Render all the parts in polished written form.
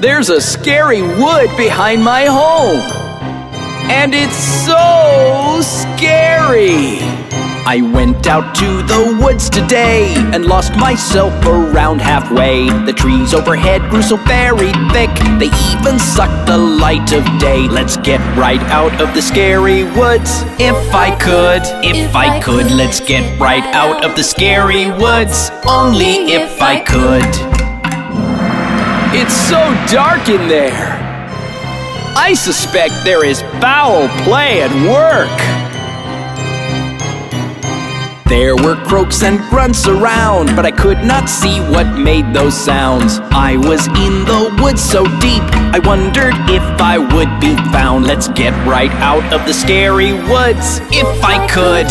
There's a scary wood behind my home. And it's so scary. I went out to the woods today and lost myself around halfway. The trees overhead grew so very thick, they even sucked the light of day. Let's get right out of the scary woods. If I could, let's get right out of the scary woods. Only if I could. It's so dark in there. I suspect there is foul play at work. There were croaks and grunts around, but I could not see what made those sounds. I was in the woods so deep, I wondered if I would be found. Let's get right out of the scary woods. If I could,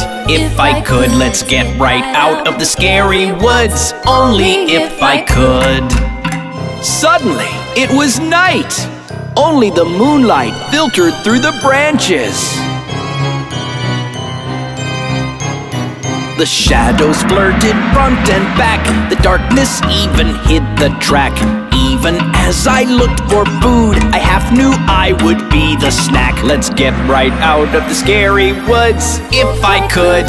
let's get right out of the scary woods. Only if I could. Suddenly, it was night. Only the moonlight filtered through the branches. The shadows blurted front and back. The darkness even hid the track. Even as I looked for food, I half knew I would be the snack. Let's get right out of the scary woods. If I could,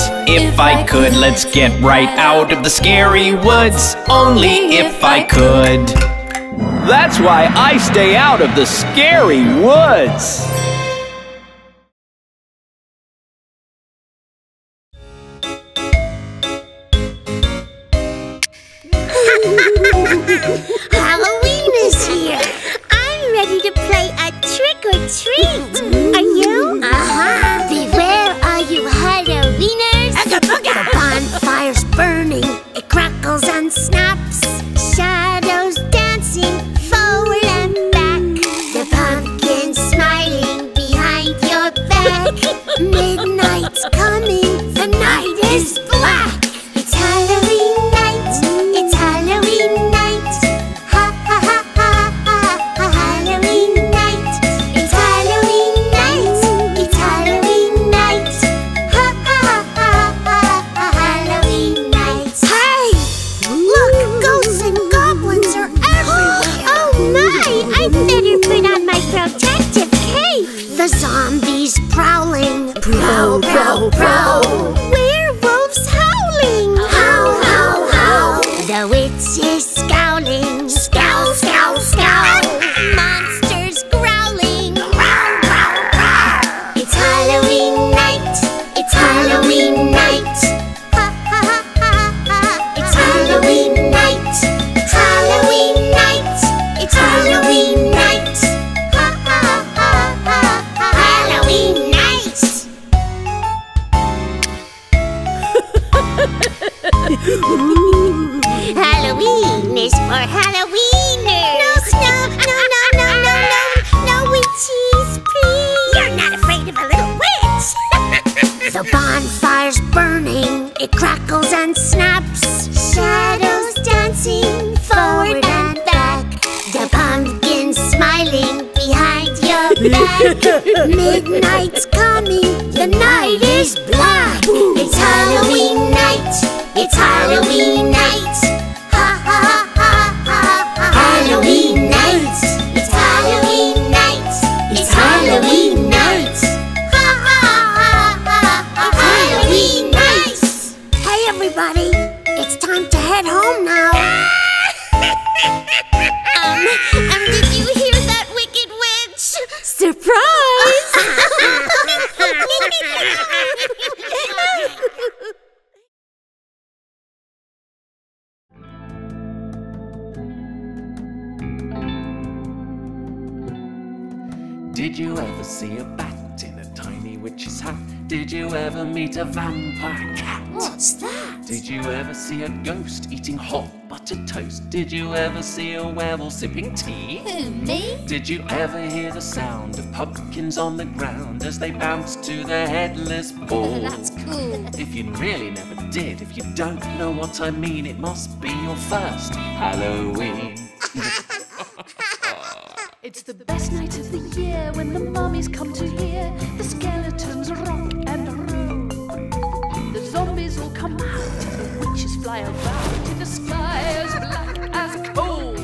let's get right out of the scary woods. Only if I could. That's why I stay out of the scary woods. Halloween is here! I'm ready to play a trick or treat! Are you? Uh-huh! Beware all you Halloweeners! The bonfire's burning, it crackles and snaps, shadows dancing forward and back. The pumpkin's smiling behind your back. Midnight's coming, the night is black! It's Halloween! Midnight's coming, the night is black. It's Halloween night, it's Halloween night. Ha ha ha ha ha ha. Halloween night, it's Halloween night, it's Halloween night. Ha ha ha ha ha. Halloween night. Hey everybody, it's time to head home now. Did you hear that wicked witch? Surprise! Did you ever see a bat in a tiny witch's hat? Did you ever meet a vampire cat? What's that? Did you ever see a ghost eating hot buttered toast? Did you ever see a werewolf sipping tea? Who, me? Did you ever hear the sound of pumpkins on the ground as they bounced to their headless ball? That's cool. If you really never did, if you don't know what I mean, it must be your first Halloween. It's the best night of the year when the mummies come to hear the skeletons rock and roo. The zombies all come out, the witches fly about in the sky as black as coal.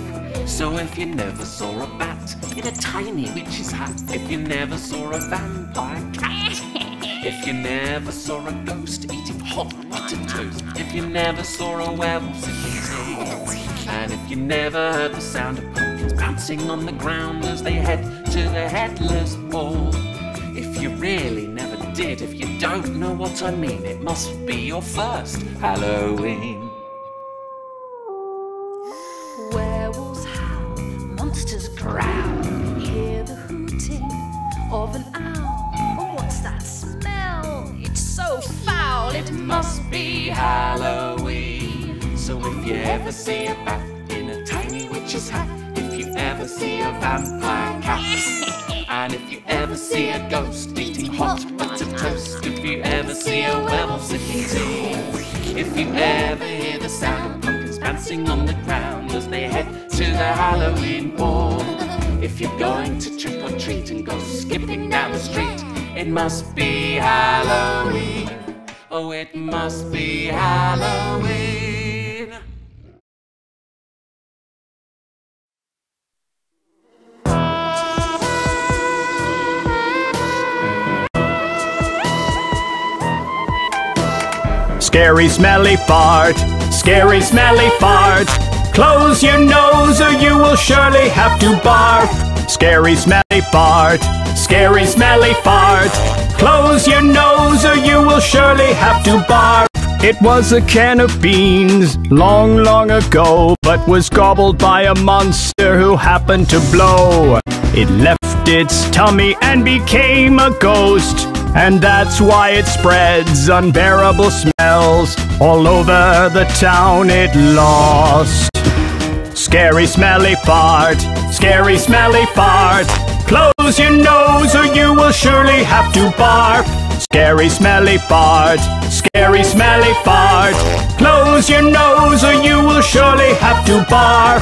So if you never saw a bat in a tiny witch's hat, if you never saw a vampire cat, if you never saw a ghost eating hot buttered toast, if you never saw a werewolf singing songs, and if you never heard the sound of pumpkins bouncing on the ground as they head to the headless wall. If you really never did, if you don't know what I mean, it must be your first Halloween. Werewolves howl, monsters growl, hear the hooting of an owl. Oh, what's that smell? It's so foul, it must be Halloween. So if you ever see a bat in a tiny witch's hat, if you ever see a vampire cat, and if you ever see a ghost eating hot buttered toast, if you ever see a werewolf sipping tea, if you ever hear the sound dancing on the ground as they head to the Halloween ball. If you're going to trick or treat and go skipping down the street, it must be Halloween. Oh, it must be Halloween. Scary, smelly fart. Scary, smelly fart. Close your nose or you will surely have to barf. Scary, smelly fart. Scary, smelly fart. Close your nose or you will surely have to barf. It was a can of beans long, long ago, but was gobbled by a monster who happened to blow. It left its tummy and became a ghost, and that's why it spreads unbearable smells all over the town it lost. Scary, smelly fart. Scary, smelly fart. Close your nose or you will surely have to barf. Scary, smelly fart. Scary, smelly fart. Close your nose or you will surely have to barf.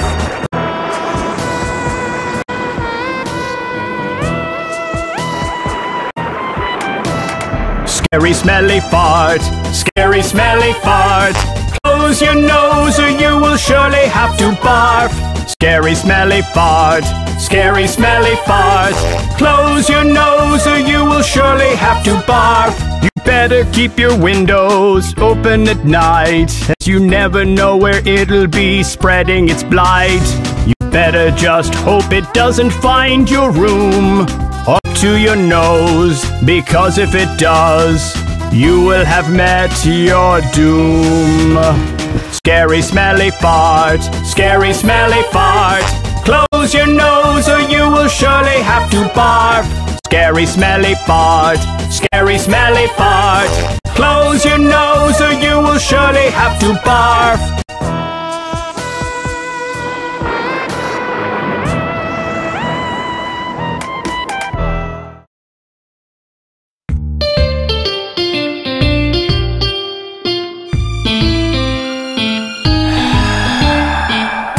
Scary, smelly fart. Scary, smelly fart. Close your nose or you will surely have to barf. Scary, smelly fart. Scary, smelly fart. Close your nose or you will surely have to barf. You better keep your windows open at night, as you never know where it'll be spreading its blight. You better just hope it doesn't find your room up to your nose, because if it does, you will have met your doom. Scary, smelly fart. Scary, smelly fart. Close your nose or you will surely have to barf. Scary, smelly fart. Scary, smelly fart. Close your nose or you will surely have to barf.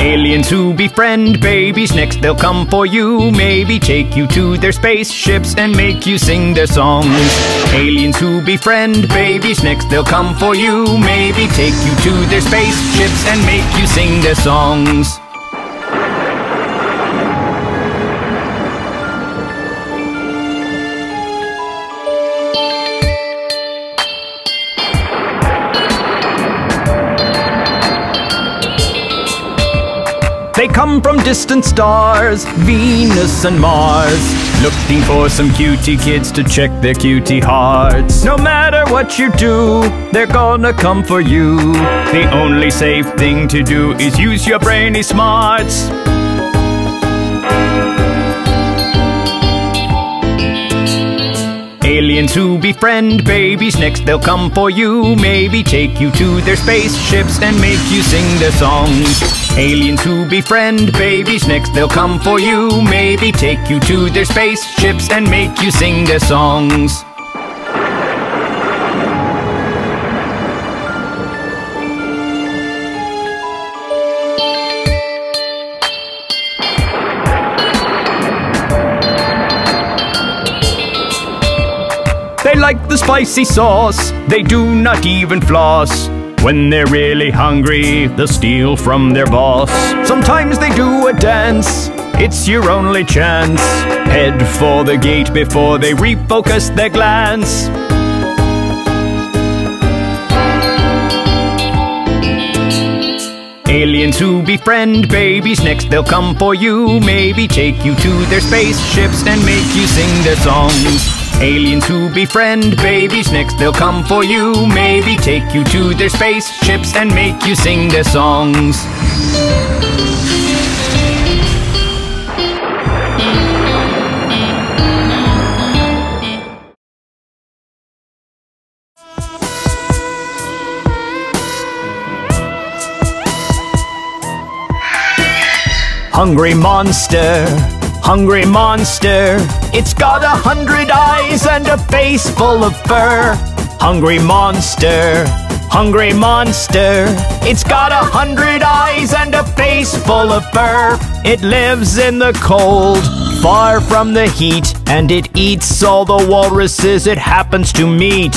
Aliens who befriend babies, next they'll come for you. Maybe take you to their spaceships and make you sing their songs. Aliens who befriend babies, next they'll come for you. Maybe take you to their spaceships and make you sing their songs. They come from distant stars, Venus and Mars, looking for some cutie kids to check their cutie hearts. No matter what you do, they're gonna come for you. The only safe thing to do is use your brainy smarts. Aliens who befriend babies, next they'll come for you. Maybe take you to their spaceships and make you sing their songs. Aliens who befriend babies, next they'll come for you. Maybe take you to their spaceships and make you sing their songs. They like the spicy sauce, they do not even floss. When they're really hungry, they'll steal from their boss. Sometimes they do a dance, it's your only chance. Head for the gate before they refocus their glance. Aliens who befriend babies, next they'll come for you. Maybe take you to their spaceships and make you sing their songs. Aliens who befriend babies, next they'll come for you. Maybe take you to their spaceships and make you sing their songs. Hungry monster, hungry monster, it's got 100 eyes and a face full of fur. Hungry monster, hungry monster, it's got 100 eyes and a face full of fur. It lives in the cold, far from the heat, and it eats all the walruses it happens to meet.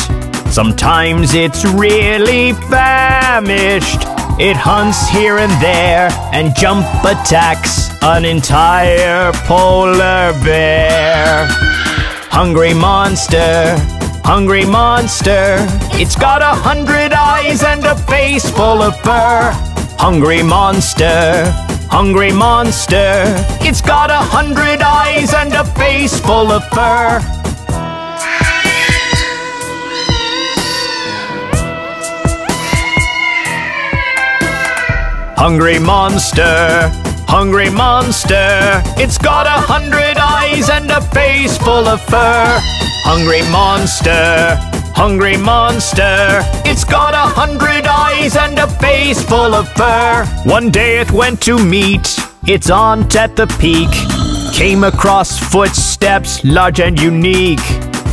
Sometimes it's really famished. It hunts here and there and jump attacks an entire polar bear. Hungry monster, hungry monster, it's got 100 eyes and a face full of fur. Hungry monster, hungry monster, it's got 100 eyes and a face full of fur. Hungry monster, hungry monster, it's got 100 eyes and a face full of fur. Hungry monster, it's got 100 eyes and a face full of fur. One day it went to meet its aunt at the peak, came across footsteps large and unique.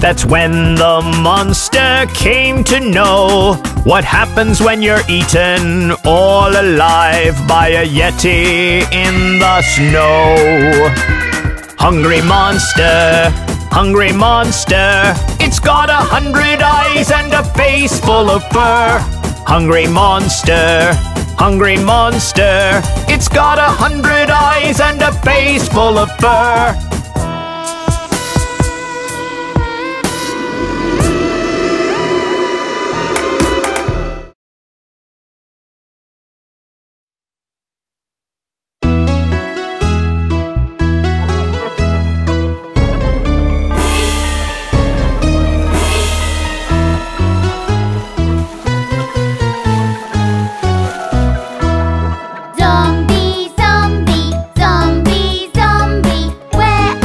That's when the monster came to know what happens when you're eaten all alive by a yeti in the snow. Hungry monster, it's got 100 eyes and a face full of fur. Hungry monster, it's got 100 eyes and a face full of fur. Zombie, zombie, zombie, zombie, where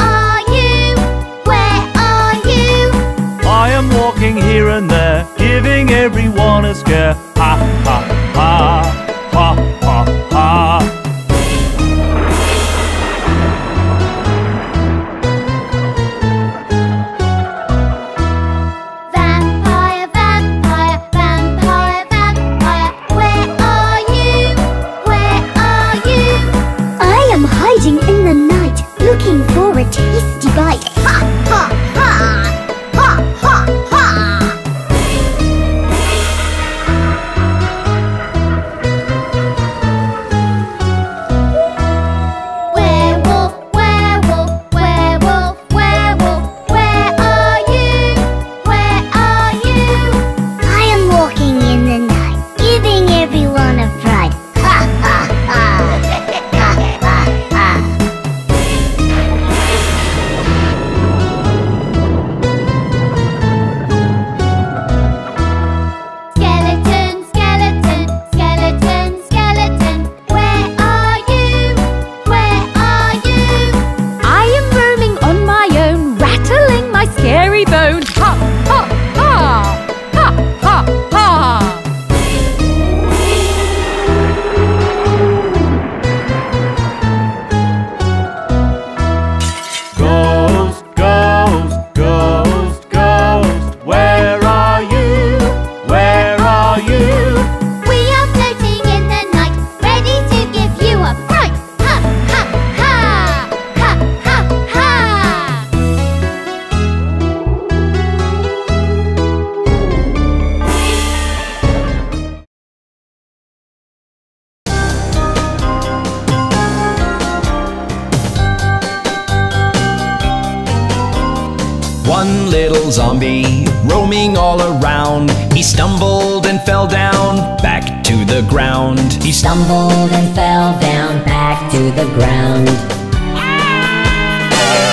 little zombie roaming all around. He stumbled and fell down, back to the ground. He stumbled and fell down, back to the ground.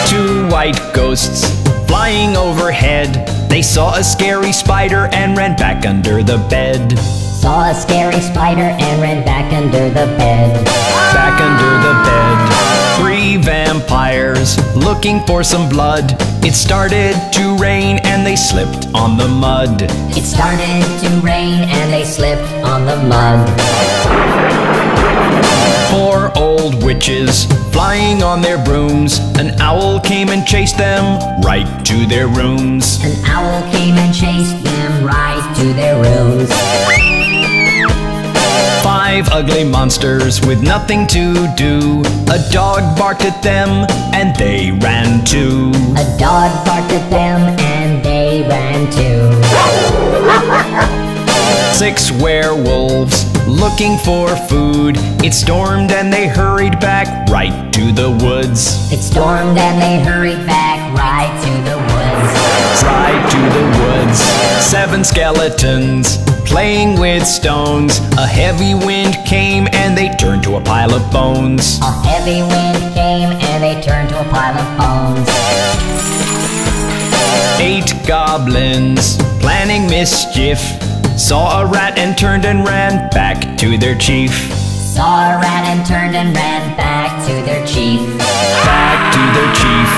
Two white ghosts flying overhead. They saw a scary spider and ran back under the bed. Saw a scary spider and ran back under the bed. Back under the bed. Three vampires looking for some blood. It started to rain and they slipped on the mud. It started to rain and they slipped on the mud. Four old witches flying on their brooms. An owl came and chased them right to their rooms. An owl came and chased them right to their rooms. Five ugly monsters with nothing to do. A dog barked at them and they ran too. A dog barked at them and they ran too. Six werewolves looking for food. It stormed and they hurried back right to the woods. It stormed and they hurried back right to the woods. Right to the woods. Seven skeletons playing with stones. A heavy wind came and they turned to a pile of bones. A heavy wind came and they turned to a pile of bones. Eight goblins planning mischief. Saw a rat and turned and ran back to their chief. Saw a rat and turned and ran back to their chief. Back to their chief.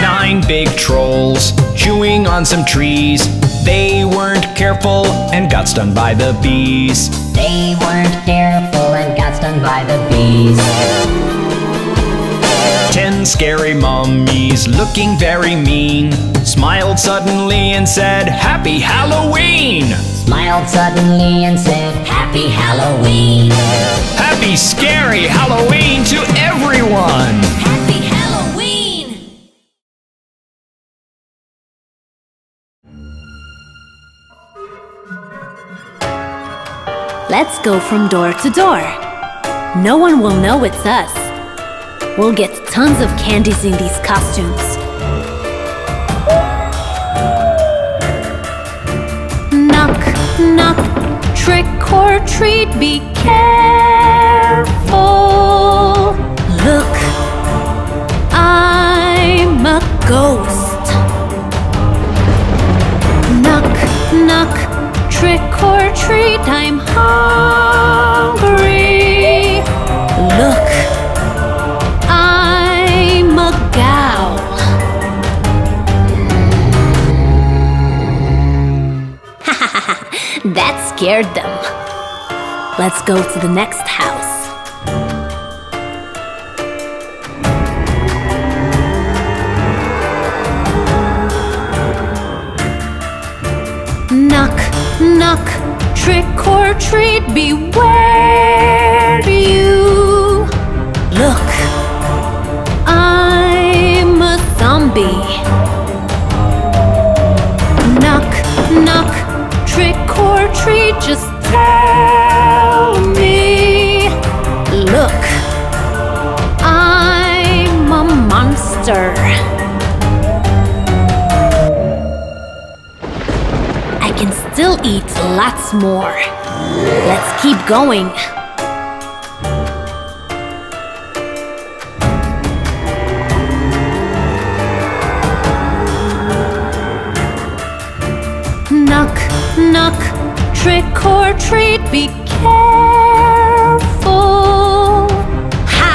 Nine big trolls chewing on some trees. They weren't careful and got stung by the bees. They weren't careful and got stung by the bees. Ten scary mummies looking very mean. Smiled suddenly and said, "Happy Halloween!" Smiled suddenly and said, "Happy Halloween!" Happy scary Halloween to everyone! Happy Halloween! Let's go from door to door. No one will know it's us. We'll get tons of candies in these costumes. Knock, knock, trick or treat, be careful. Look, I'm a ghost. Knock, knock, trick or treat, I'm hungry. Look, I'm a gal. That scared them. Let's go to the next house. Knock, trick or treat, beware you. Look, I'm a zombie. Knock, knock, trick or treat, just tell me. Look, I'm a monster. Still eat lots more. Let's keep going. Knock, knock, trick or treat, be careful. Ha!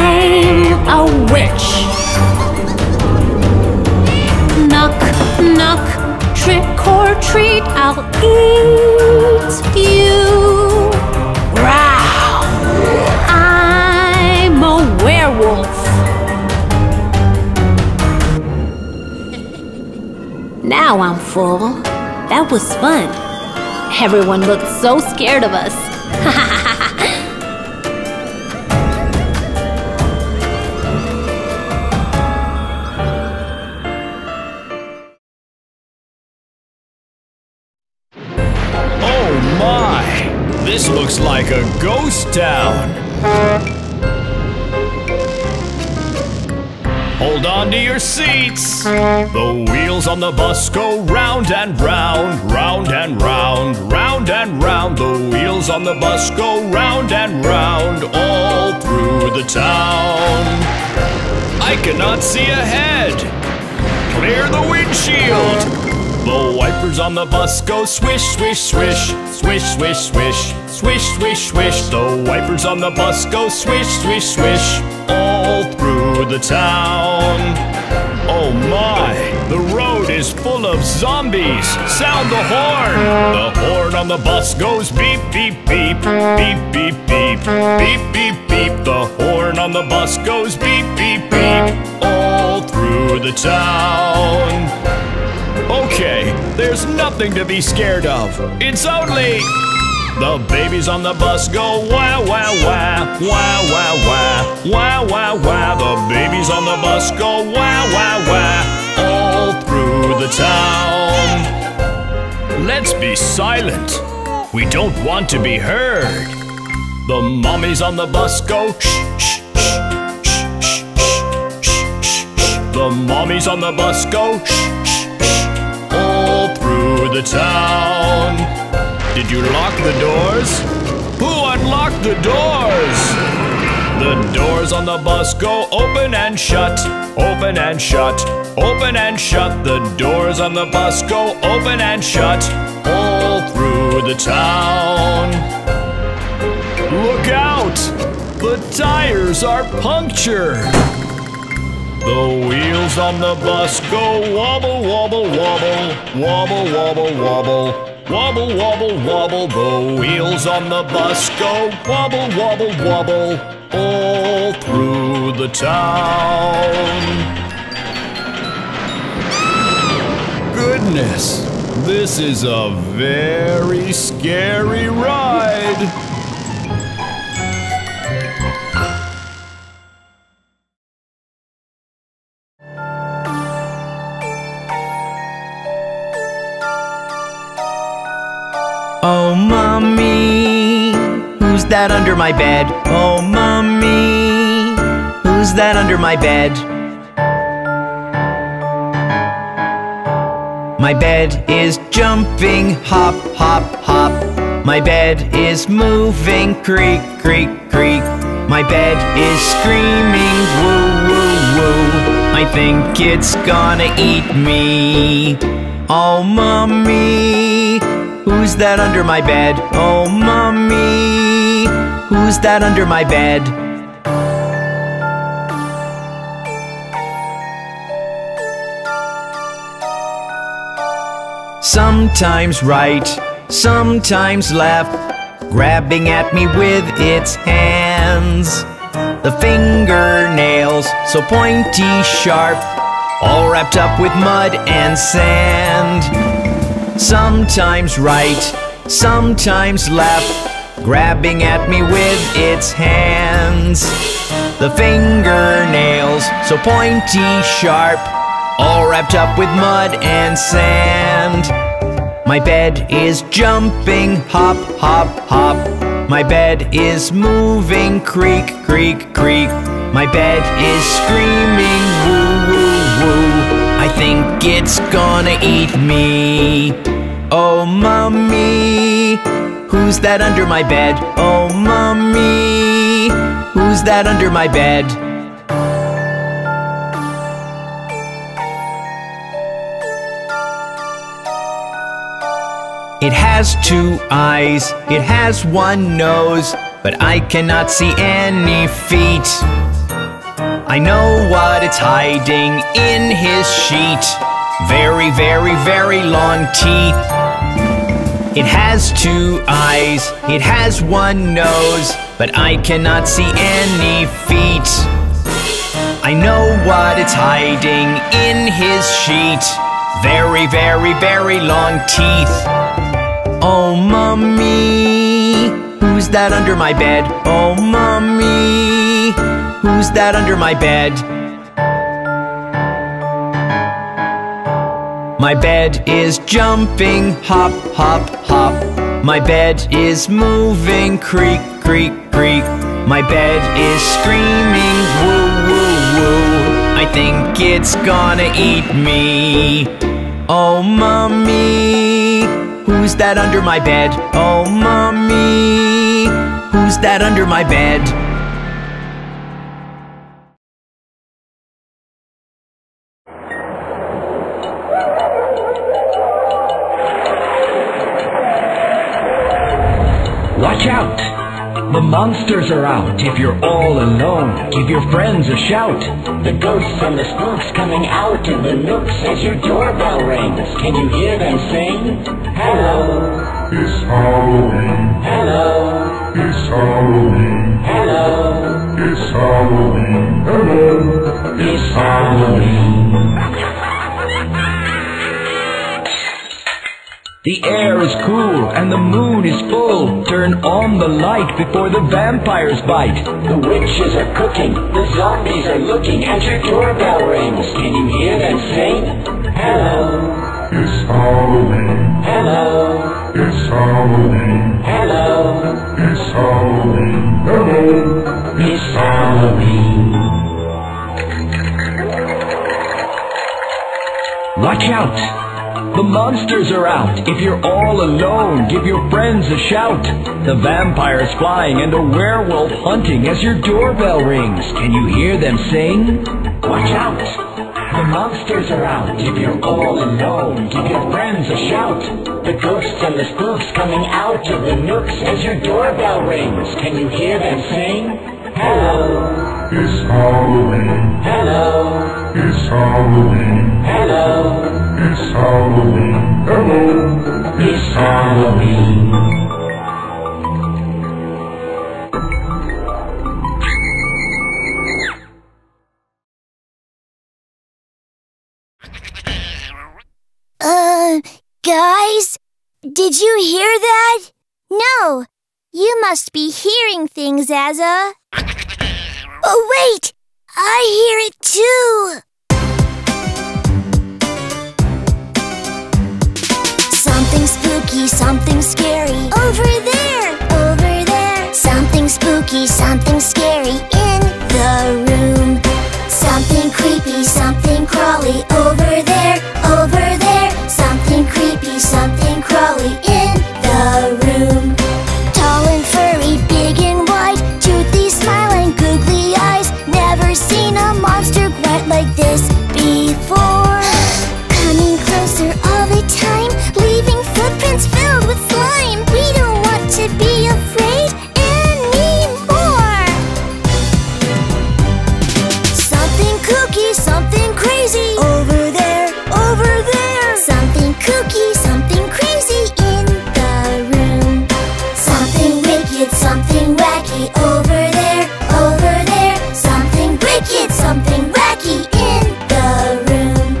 I'm a witch. Knock, knock, trick or treat, I'll eat you. Growl. I'm a werewolf. Now I'm full. That was fun. Everyone looked so scared of us. This looks like a ghost town. Hold on to your seats. The wheels on the bus go round and round, round and round, round and round. The wheels on the bus go round and round, all through the town. I cannot see ahead. Clear the windshield. The wipers on the bus go swish, swish, swish, swish, swish, swish, swish, swish, swish. The wipers on the bus go swish, swish, swish, all through the town. Oh my, the road is full of zombies. Sound the horn. The horn on the bus goes beep, beep, beep, beep, beep, beep, beep, beep, beep. The horn on the bus goes beep, beep, beep, all through the town. Okay, there's nothing to be scared of. It's only the babies on the bus go wah, wah, wah, wah, wah, wah, wah, wah, wah. The babies on the bus go wah, wah, wah, all through the town. Let's be silent. We don't want to be heard. The mommies on the bus go shh, shh, shh, shh, shh, shh, shh. The mommies on the bus go shh, through the town. Did you lock the doors? Who unlocked the doors? The doors on the bus go open and shut, open and shut, open and shut. The doors on the bus go open and shut, all through the town. Look out! The tires are punctured. The wheels on the bus go wobble, wobble, wobble, wobble, wobble, wobble, wobble, wobble, wobble. The wheels on the bus go wobble, wobble, wobble, all through the town. Goodness, this is a very scary ride. Oh, mommy, who's that under my bed? Oh, mommy, who's that under my bed? My bed is jumping, hop, hop, hop. My bed is moving, creak, creak, creak. My bed is screaming, woo, woo, woo. I think it's gonna eat me. Oh, mommy, who's that under my bed? Oh, mommy, who's that under my bed? Sometimes right, sometimes left, grabbing at me with its hands. The fingernails, so pointy, sharp, all wrapped up with mud and sand. Sometimes right, sometimes left, grabbing at me with its hands. The fingernails, so pointy, sharp, all wrapped up with mud and sand. My bed is jumping, hop, hop, hop. My bed is moving, creak, creak, creak. My bed is screaming, woo, woo, woo. I think it's gonna eat me. Oh, mommy, who's that under my bed? Oh, mommy, who's that under my bed? It has two eyes, it has one nose, but I cannot see any feet. I know what it's hiding in his sheet. Very, very, very long teeth. It has two eyes, it has one nose, but I cannot see any feet. I know what it's hiding in his sheet. Very, very, very long teeth. Oh, mommy, who's that under my bed? Oh, mommy, who's that under my bed? My bed is jumping, hop, hop, hop. My bed is moving, creak, creak, creak. My bed is screaming, woo, woo, woo. I think it's gonna eat me. Oh, mommy, who's that under my bed? Oh, mommy, who's that under my bed? Watch out! The monsters are out. If you're all alone, give your friends a shout. The ghosts and the spooks coming out of the nooks as your doorbell rings. Can you hear them sing? Hello, it's Halloween. Hello, it's Halloween. Hello, it's Halloween. Hello, it's Halloween. The air is cool and the moon is full. Turn on the light before the vampires bite. The witches are cooking, the zombies are looking, and your doorbell rings. Can you hear them sing? Hello, it's Halloween. Hello, it's Halloween. Hello, it's Halloween. Hello, it's Halloween. Watch out! The monsters are out. If you're all alone, give your friends a shout. The vampire's flying and the werewolf hunting as your doorbell rings. Can you hear them sing? Watch out! The monsters are out. If you're all alone, give your friends a shout. The ghosts and the spooks coming out of the nooks as your doorbell rings. Can you hear them sing? Hello, it's Halloween. Hello, it's Halloween. Hello, it's Halloween. Hello, it's Halloween. Guys? Did you hear that? No, you must be hearing things, Azza. Oh, wait! I hear it too! Something spooky, something scary. Over there! Over there! Something spooky, something scary in the room. Something creepy, something crawly. Over there! Over there! Something creepy, something crawly in the room. Tall and furry, big and wide, toothy smile and googly eyes. Never seen a monster grunt like this before. Coming closer all the time, leaving footprints filled with slime. We don't want to be afraid anymore. Something kooky, something crazy. Over there, over there. Something kooky, something crazy in the room. Something wicked, something wacky. Over there, over there. Something wicked, something wacky in the room.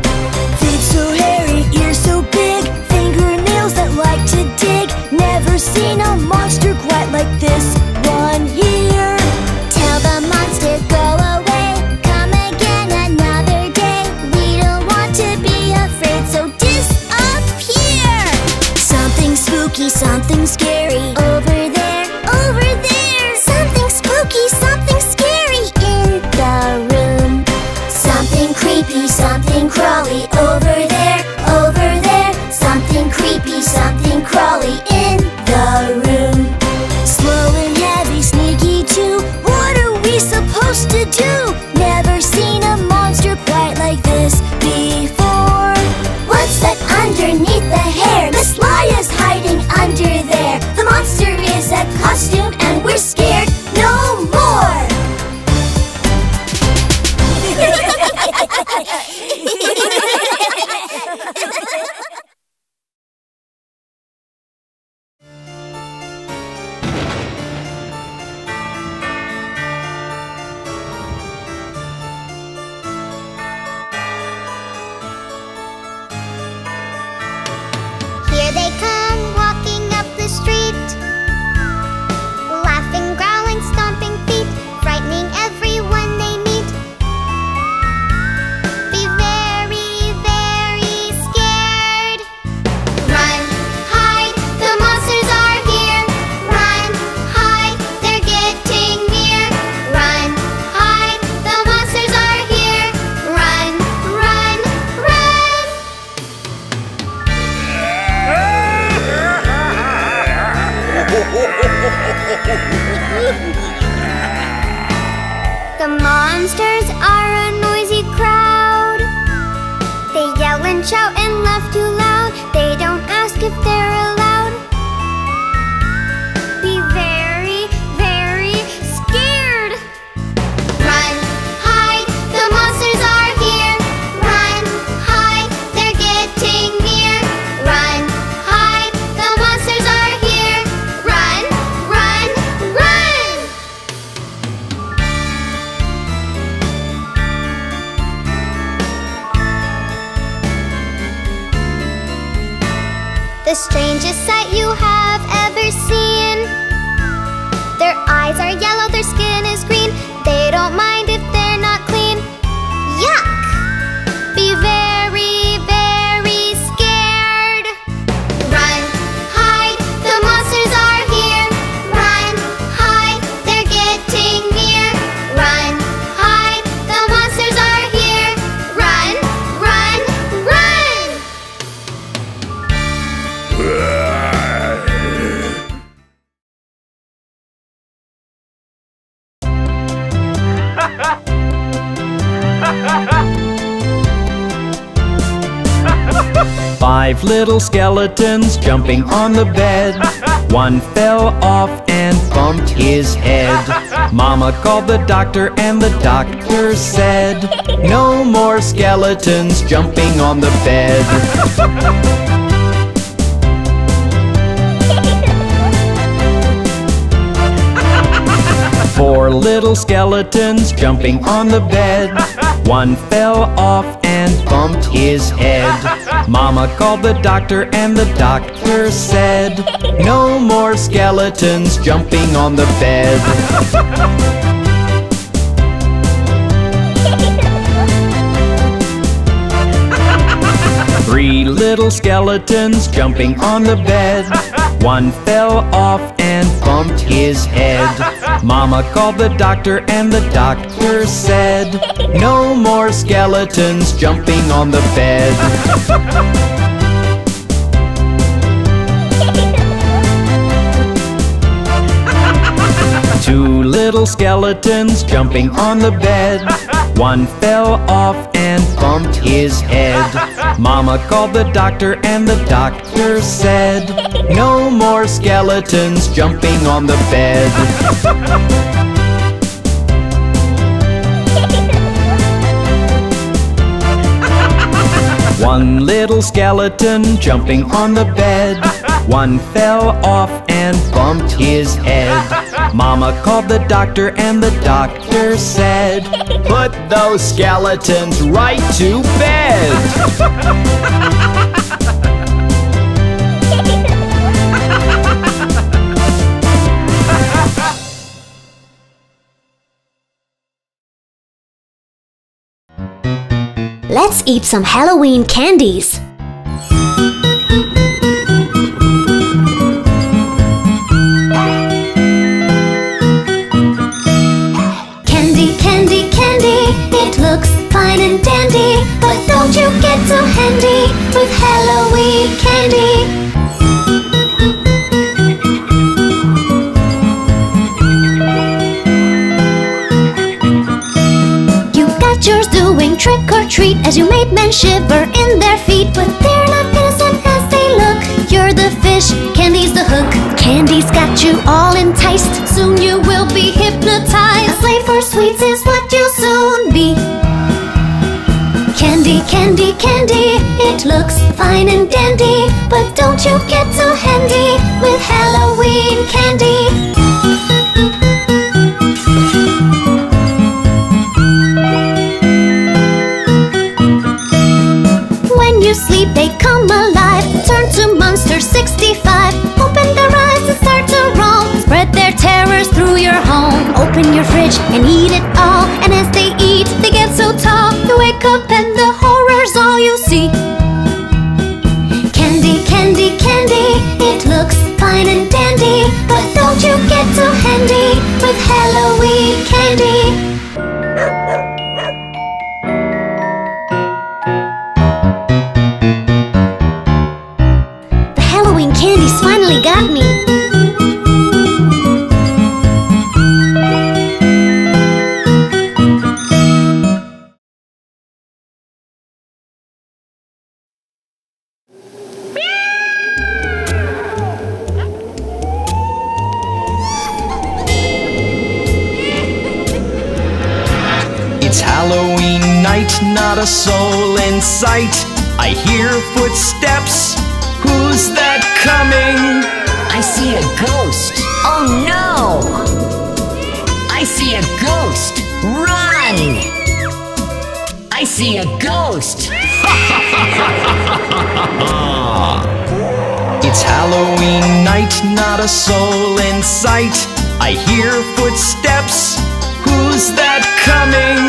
Feet so hairy, ears so big, fingernails that like to dig. Never seen a monster quite like this one here. Tell the monster go away, come again another day. We don't want to be afraid, so disappear. Something spooky, something scary. Over there, over there. Something spooky, something scary in the room. Something creepy, something crawly. Over there, over there. Something creepy, something crawly in the room. Slow and heavy, sneaky The monsters are a noisy crowd. They yell and shout and laugh too loud. They don't ask if they're allowed. Be very, very scared. Run, hide, the monsters are here. Run, hide, they're getting near. Run, hide, the monsters are here. Run, run, run! The strangest sight you have ever seen. Their eyes are yellow, their skin is green. They don't mind if they're not clean. Yuck! Be very, very scared. Run, hide, the monsters are here. Run, hide, they're getting near. Run, hide, the monsters are here. Run, run, run! Five little skeletons jumping on the bed. One fell off and bumped his head. Mama called the doctor and the doctor said, "No more skeletons jumping on the bed." Four little skeletons jumping on the bed. One fell off and bumped his head. Mama called the doctor and the doctor said, "No more skeletons jumping on the bed." Three little skeletons jumping on the bed. One fell off and bumped his head. Mama called the doctor and the doctor said, "No more skeletons jumping on the bed." Two little skeletons jumping on the bed. One fell off and bumped his head. Mama called the doctor and the doctor said, "No more skeletons jumping on the bed." One little skeleton jumping on the bed. One fell off and bumped his head. Mama called the doctor and the doctor said, "Put those skeletons right to bed." Let's eat some Halloween candies. And dandy, but don't you get so handy with Halloween candy. You got yours doing trick or treat as you made men shiver in their feet, but they're not innocent as they look. You're the fish, candy's the hook. Candy's got you all enticed. Soon you will be hypnotized. A slave for sweets is what you'll soon be. Candy, candy, candy, it looks fine and dandy, but don't you get so handy with Halloween candy. When you sleep they come alive, turn to monster 65. Open their eyes and start to roam, spread their terrors through your home. Open your fridge and eat it all, and as they eat they get so tall. You wake up and the horror's all you see. Candy, candy, candy, it looks fine and dandy, but don't you get so handy with Halloween candy. The Halloween candy's finally got me. night, not a soul in sight. I hear footsteps. Who's that coming? I see a ghost. Oh no! I see a ghost. Run! I see a ghost. It's Halloween night, not a soul in sight. I hear footsteps. Who's that coming?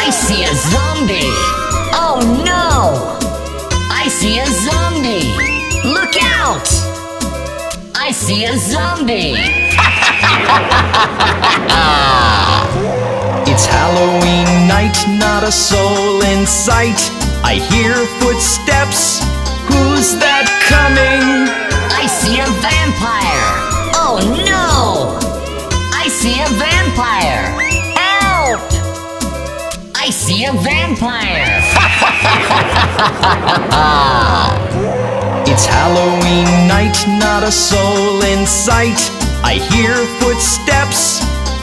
I see a zombie. Oh no! I see a zombie. Look out! I see a zombie. It's Halloween night, not a soul in sight. I hear footsteps. Who's that coming? I see a vampire. Oh no! I see a vampire. Help! I see a vampire. It's Halloween night, not a soul in sight. I hear footsteps.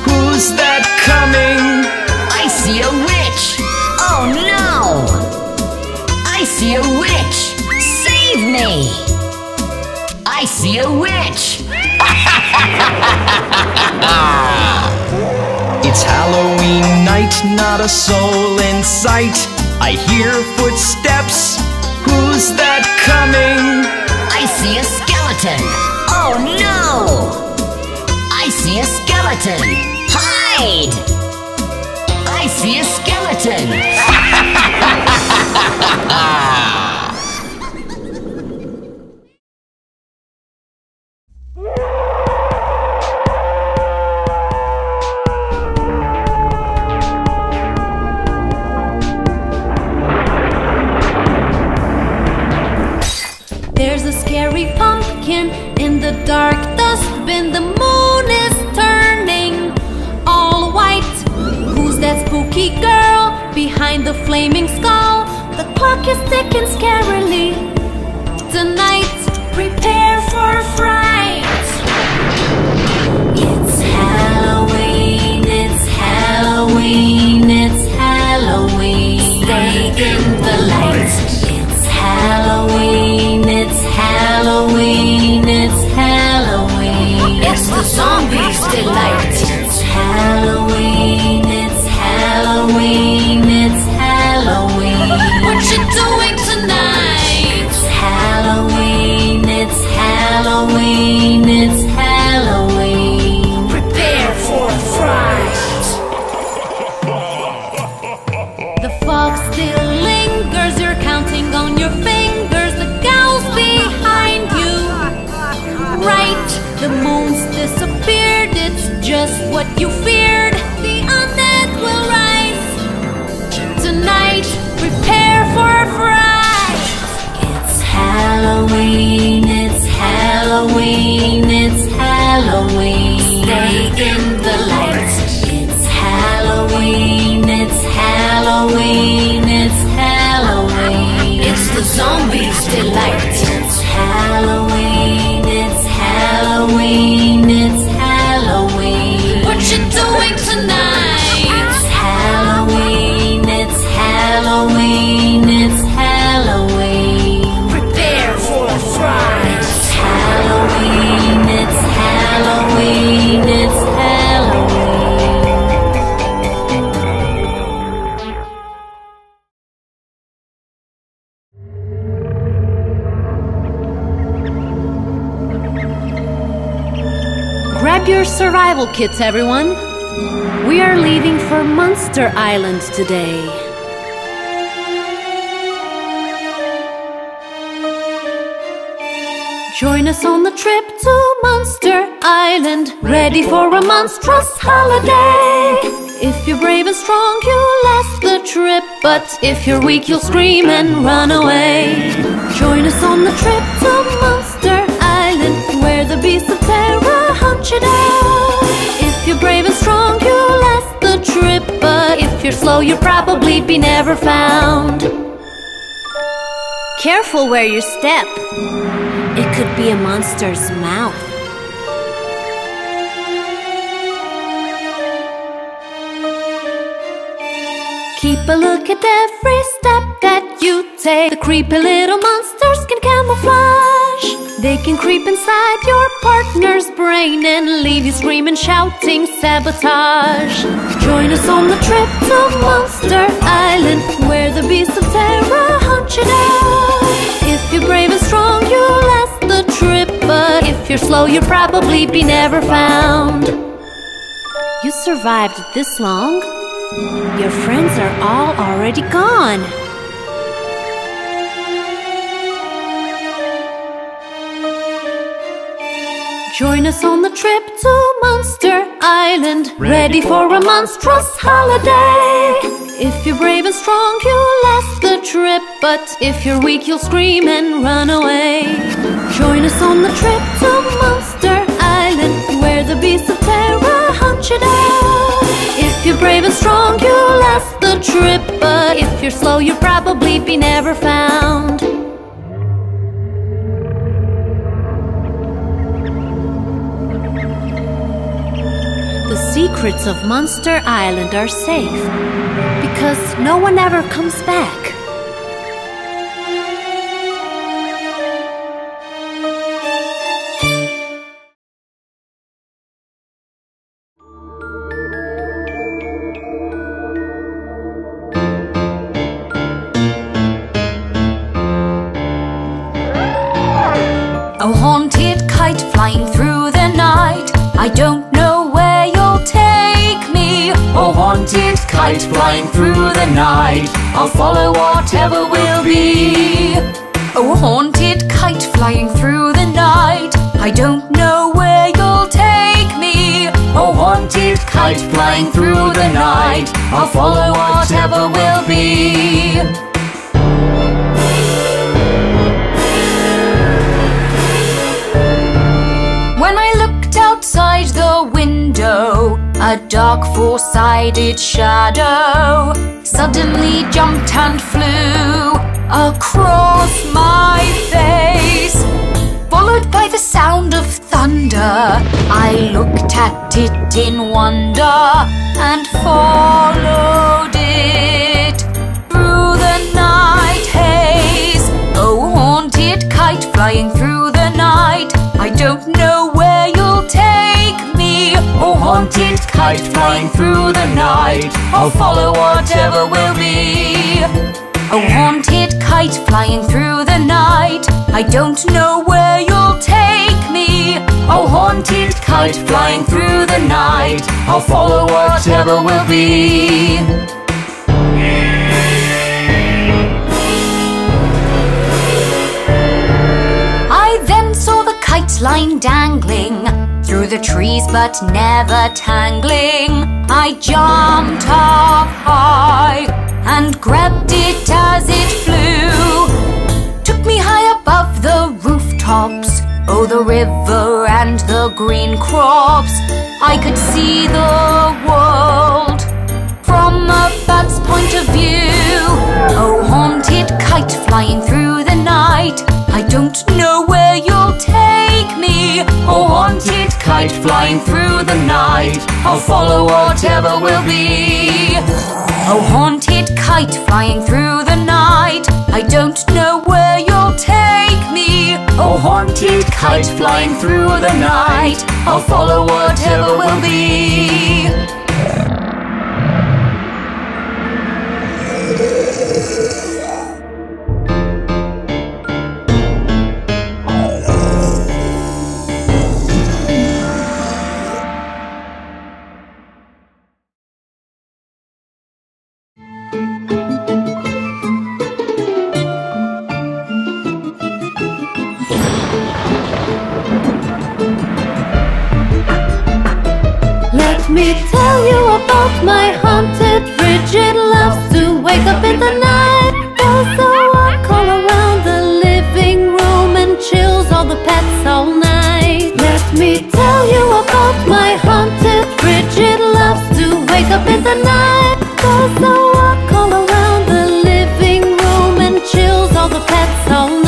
Who's that coming? I see a witch. Oh no! I see a witch. Save me! I see a witch. It's Halloween night, not a soul in sight. I hear footsteps. Who's that coming? I see a skeleton. Oh no! I see a skeleton. Hide! I see a skeleton. Behind the flaming skull, the clock is ticking scarily. Tonight, prepare for a fright. It's Halloween, it's Halloween, it's Halloween. Stay in the light. It's Halloween, it's Halloween, it's Halloween. It's the zombies' delight. It's Halloween, it's Halloween. What you feared, the undead will rise. Tonight, prepare for a fright. It's Halloween, it's Halloween, it's Halloween. Stay in the light. It's Halloween, it's Halloween, it's Halloween. It's the zombies' delight. It's Halloween, it's Halloween, it's Halloween. What you doing tonight? It's Halloween, it's Halloween, it's Halloween. Prepare for a fright. It's Halloween, it's Halloween, it's Halloween. Grab your survival kits, everyone. We are leaving for Monster Island today. Join us on the trip to Monster Island, ready for a monstrous holiday. If you're brave and strong, you'll last the trip, but if you're weak, you'll scream and run away. Join us on the trip to Monster Island, where the beasts of terror hunt you down. If you're brave and strong, you'll last the trip, but if you're slow, you'll probably be never found. Careful where you step. It could be a monster's mouth. Keep a look at every step that you take. The creepy little monsters can camouflage. They can creep inside your partner's brain and leave you screaming, shouting, sabotage. Join us on the trip to Monster Island, where the beasts of terror hunt you down. If you're brave and strong, you'll last the trip, but if you're slow, you'll probably be never found. You survived this long? Your friends are all already gone. Join us on the trip to Monster Island, ready for a monstrous holiday. If you're brave and strong, you'll last the trip, but if you're weak, you'll scream and run away. Join us on the trip to Monster Island, where the beasts of terror hunt you down. If you're brave and strong, you'll last the trip, but if you're slow, you'll probably be never found. The secrets of Monster Island are safe because no one ever comes back. A haunted kite flying through the night. I don't know where you'll take me. A haunted kite flying through the night. I'll follow whatever will be. A haunted kite flying through the night. I don't know where you'll take me. A haunted kite flying through the night. I'll follow whatever will be. Outside the window, a dark four-sided shadow suddenly jumped and flew across my face. Followed by the sound of thunder, I looked at it in wonder and followed it through the night haze. Oh, haunted kite flying through the night, I don't know where you'll take me. Oh, haunted kite flying through the night, I'll follow whatever will be. Oh, haunted kite flying through the night, I don't know where you'll take me. Oh, haunted kite flying through the night, I'll follow whatever will be. Line dangling through the trees but never tangling. I jumped up high and grabbed it as it flew. Took me high above the rooftops, oh, the river and the green crops. I could see the world from a bird's point of view. Oh, haunted kite flying through the night, I don't know where you'll take me. Oh, haunted kite flying through the night, I'll follow whatever will be. Oh, haunted kite flying through the night, I don't know where you'll take me. Oh, haunted kite flying through the night, I'll follow whatever will be. Let me tell you about my haunted bridge. It loves to wake up in the night, goes to walk all around the living room and chills all the pets all night. Let me tell you about my haunted bridge. It loves to wake up in the night, goes to walk all around the living room and chills all the pets all night.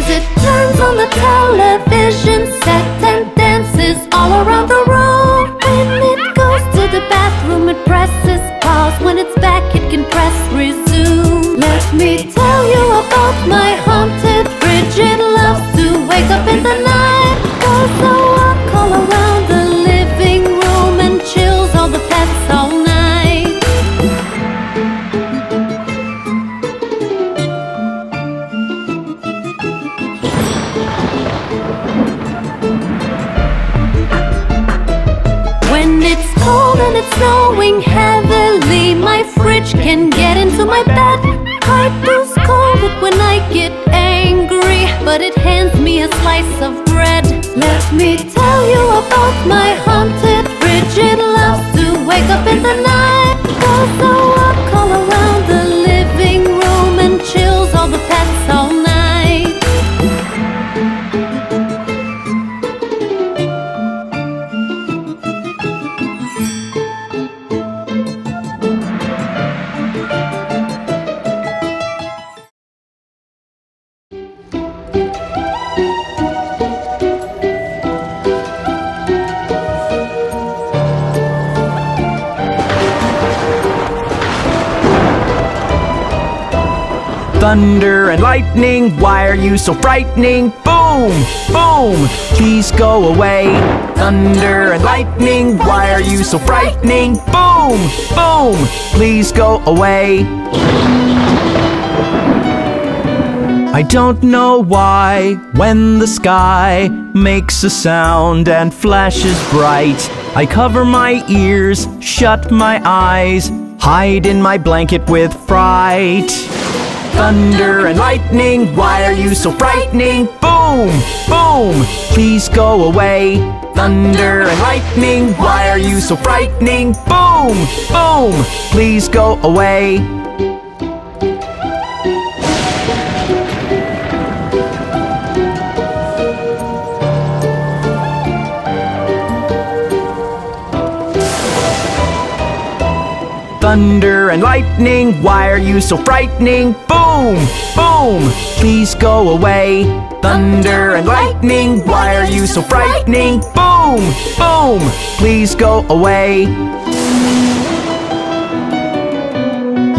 sees it, turns on the television set and dances all around the room. When it goes to the bathroom, it presses pause. When it's back, it can press resume. Let me tell you about my haunted fridge. It loves to wake up in the night, goes a walk all around the living room and chills all the pets all night. It's snowing heavily, my fridge can get into my bed. I do scold it when I get angry, but it hands me a slice of bread. Let me tell you about my haunted fridge. It loves to wake up in the night, goes a walk all around the living room and chills all the pets all night. Thunder and lightning, why are you so frightening? Boom! Boom! Please go away. Thunder and lightning, why are you so frightening? Boom! Boom! Please go away. I don't know why, when the sky makes a sound and flashes bright, I cover my ears, shut my eyes, hide in my blanket with fright. Thunder and lightning, why are you so frightening? Boom! Boom! Please go away. Thunder and lightning, why are you so frightening? Boom! Boom! Please go away. Thunder and lightning, why are you so frightening? Boom! Boom! Please go away. Thunder and lightning, why are you so frightening? Boom! Boom! Please go away.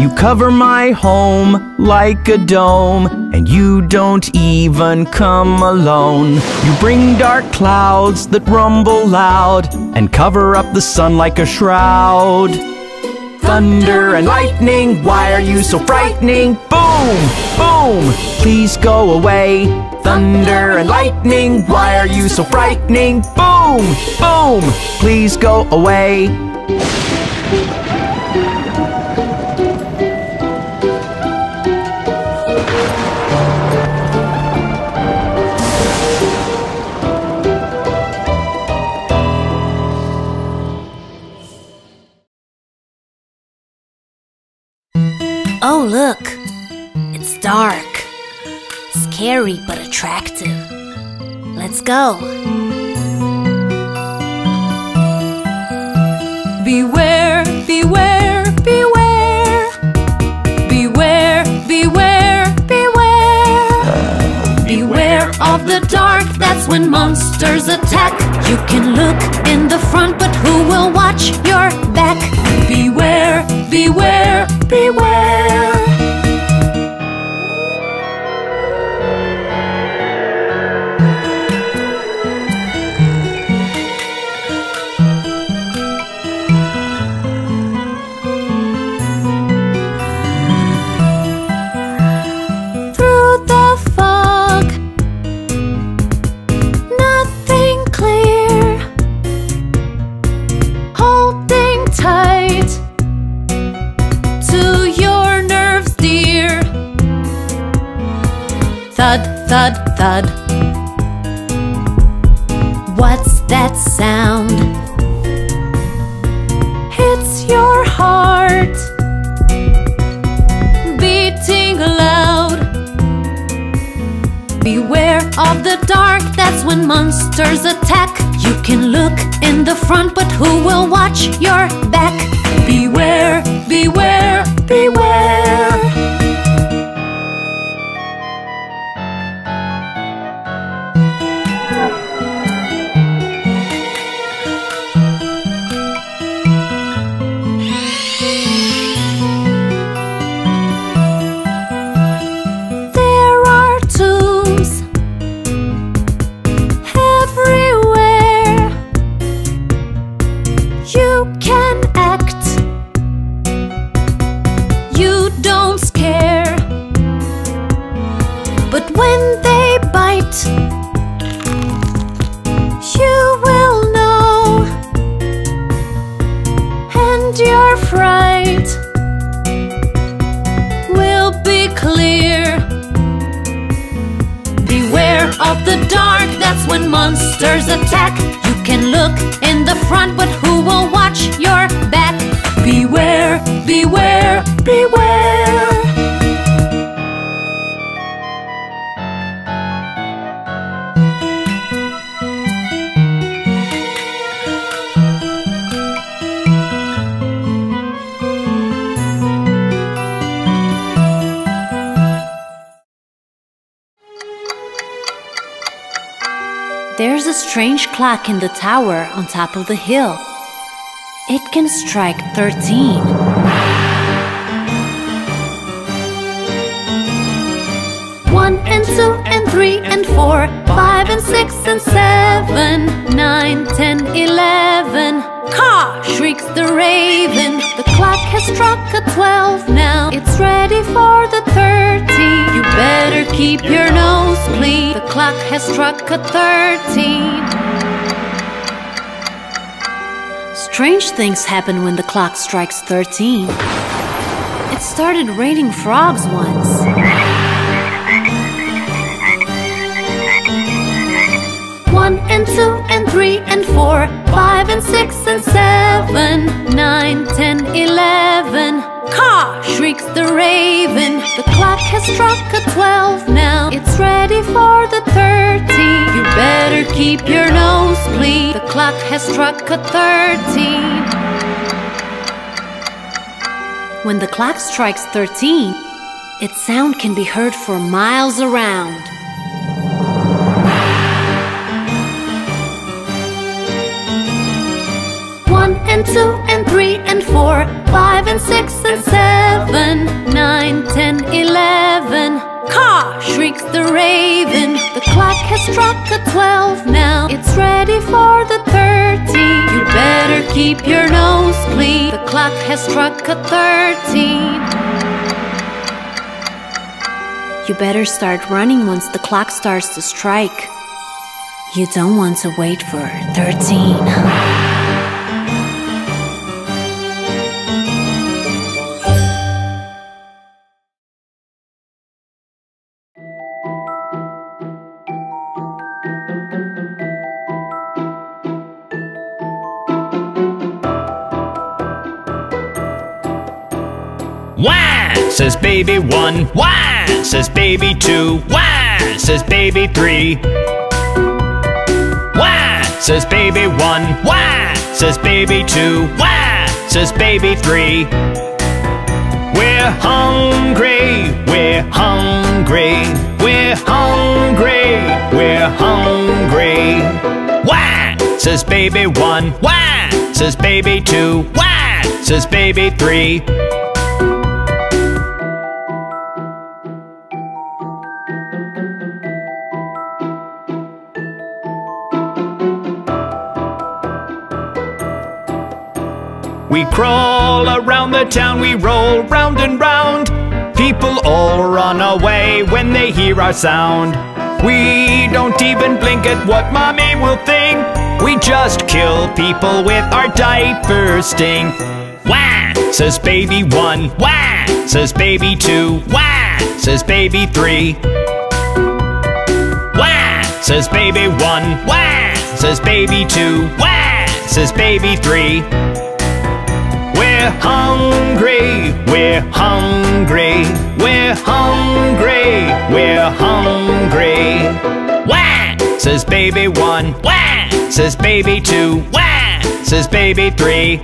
You cover my home like a dome, and you don't even come alone. You bring dark clouds that rumble loud and cover up the sun like a shroud. Thunder and lightning, why are you so frightening? Boom! Boom! Please go away. Thunder and lightning, why are you so frightening? Boom! Boom! Please go away. Oh look, it's dark. Scary but attractive. Let's go. Beware, beware, beware. Beware, beware, beware. Beware of the dark, that's when monsters attack. You can look in the front, but who will watch your back? Beware, beware, beware. Through the fog, nothing clear, holding tight to your nerves, dear. Thud, thud, thud. What's that sound? Hits your heart, beating loud. Beware of the dark, that's when monsters attack. You can look in the front, but who will watch your back? Beware, beware, beware. monsters attack. You can look in the front, but who will watch your back? Beware, beware, beware. There's a strange clock in the tower on top of the hill. It can strike 13. One and two and three and four, 5 and 6 and 7, 9, 10, 11. Caw! Shrieks the raven. The clock has struck a 12 now. It's ready for the 13. You better keep your nose clean. The clock has struck a 13. Strange things happen when the clock strikes 13. It started raining frogs once. One and two and three and four, 5 and 6 and 7, 9, 10, 11. Caw! Shrieks the raven. The clock has struck a 12 now. It's ready for the 13. You better keep your nose clean. The clock has struck a 13. When the clock strikes 13, its sound can be heard for miles around. And 2 and 3 and 4, 5 and 6 and 7, 9, 10, 11. Caw! Shrieks the raven. The clock has struck a 12 now. It's ready for the 13. You better keep your nose clean. The clock has struck a 13. You better start running once the clock starts to strike. You don't want to wait for 13. Says baby 1, wah! Says baby 2, wah! Says baby 3, wah! Says baby 1, wah! Says baby 2, wah! Says baby 3. We're hungry, we're hungry, we're hungry, we're hungry. Wah! Says baby 1, wah! Says baby 2, wah! Says baby 3. We crawl around the town, we roll round and round. People all run away when they hear our sound. We don't even blink at what mommy will think. We just kill people with our diaper sting. Wah! Says baby 1, wah! Says baby 2, wah! Says baby 3, wah! Says baby 1, wah! Says baby 2, wah! Says baby 3. We're hungry, we're hungry, we're hungry, we're hungry. Wah! Says baby 1, wah! Says baby 2, wah! Says baby 3.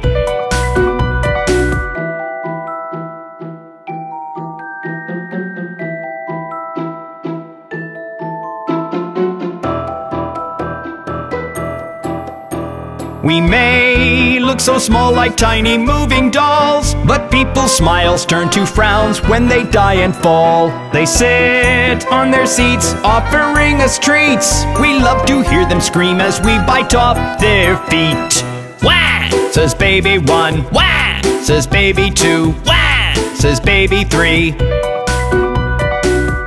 We may look so small like tiny moving dolls, but people's smiles turn to frowns when they die and fall. They sit on their seats, offering us treats. We love to hear them scream as we bite off their feet. Wah! Says baby 1, wah! Says baby 2, wah! Says baby 3,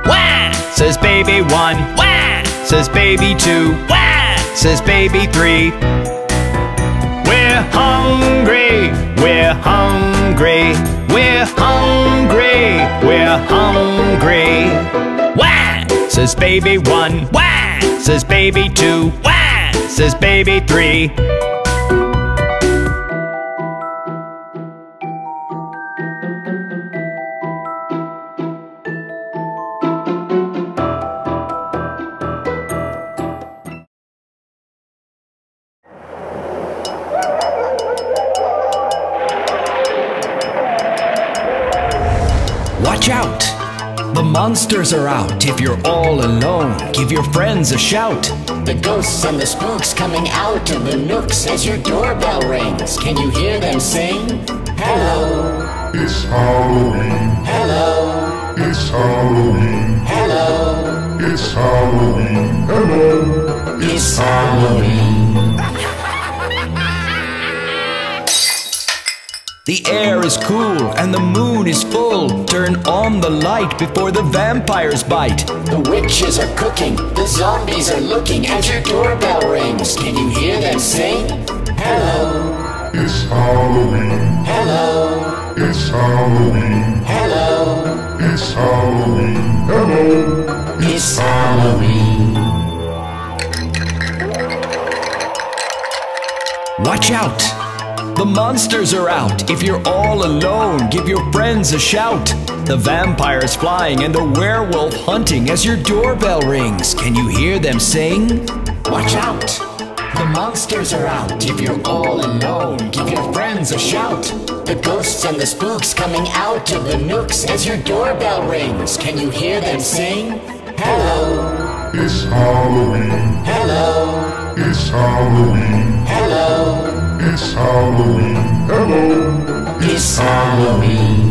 wah! Says baby 1, wah! Says baby 2, wah! Says baby 3. We're hungry, we're hungry, we're hungry, we're hungry. Wah! Says baby 1, wah! Says baby 2, wah! is baby 3. Watch out! The monsters are out. If you're all alone, give your friends a shout. The ghosts and the spooks coming out of the nooks as your doorbell rings. Can you hear them sing? Hello, it's Halloween. Hello, it's Halloween. Hello, it's Halloween. Hello, it's Halloween. The air is cool and the moon is full. Turn on the light before the vampires bite. The witches are cooking, the zombies are looking as your doorbell rings. Can you hear them sing? Hello, it's Halloween. Hello, it's Halloween. Hello, it's Halloween. Hello, it's Halloween. Watch out! The monsters are out. If you're all alone, give your friends a shout. The vampires flying and the werewolf hunting as your doorbell rings. Can you hear them sing? Watch out! The monsters are out. If you're all alone, give your friends a shout. The ghosts and the spooks coming out of the nooks as your doorbell rings. Can you hear them sing? Hello, it's Halloween. Hello, it's Halloween. Hello, it's Halloween. Hello, it's Halloween.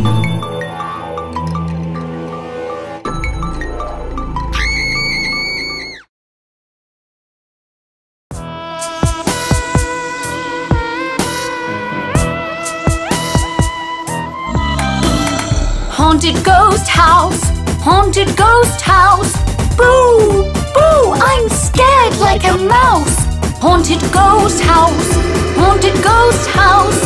Haunted ghost house, haunted ghost house. Boo, boo, I'm scared like a mouse. Haunted ghost house, haunted ghost house.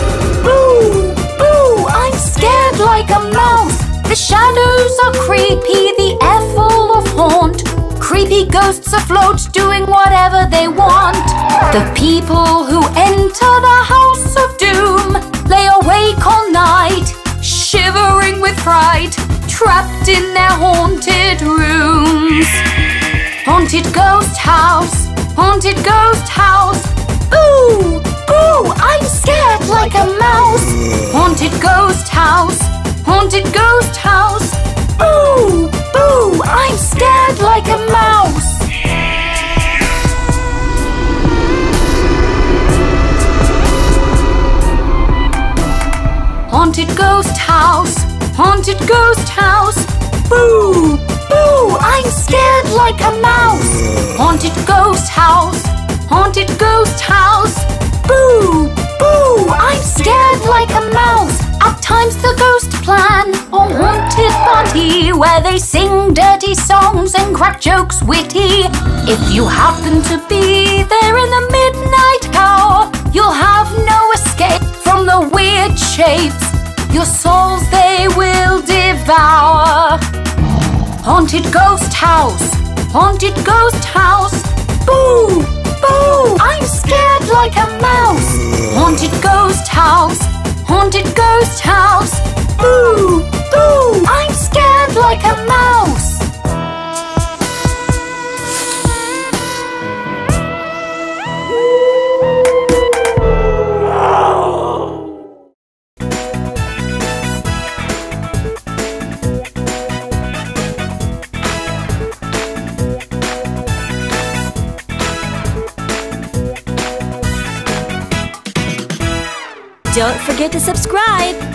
Boo, boo, I'm scared like a mouse. The shadows are creepy, the air full of haunt. Creepy ghosts afloat doing whatever they want. The people who enter the house of doom lay awake all night, shivering with fright, trapped in their haunted rooms. Haunted ghost house, haunted ghost house. Boo, boo, I'm scared like a mouse. Haunted ghost house, haunted ghost house. Boo, boo, I'm scared like a mouse. Haunted ghost house, haunted ghost house. Boo, boo, I'm scared like a mouse. Haunted ghost house, haunted ghost house. Boo, boo, I'm scared like a mouse. At times the ghost plan a haunted party where they sing dirty songs and crack jokes witty. If you happen to be there in the midnight hour, you'll have no escape from the weird shapes your souls they will devour. Haunted ghost house, haunted ghost house. Boo, boo, I'm scared like a mouse. Haunted ghost house, haunted ghost house. Boo, boo, I'm scared like a mouse. Don't forget to subscribe!